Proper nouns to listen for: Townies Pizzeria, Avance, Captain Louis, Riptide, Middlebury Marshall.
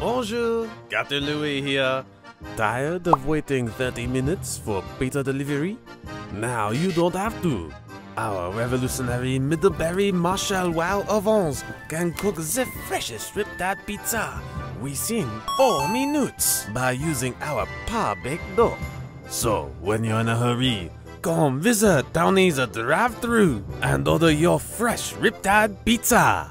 Bonjour, Captain Louis here. Tired of waiting 30 minutes for pizza delivery? Now you don't have to. Our revolutionary Middlebury Marshall while Avance can cook the freshest Riptide pizza within 4 minutes by using our par-baked dough. So when you're in a hurry, come visit Townies at the drive-thru and order your fresh Riptide pizza.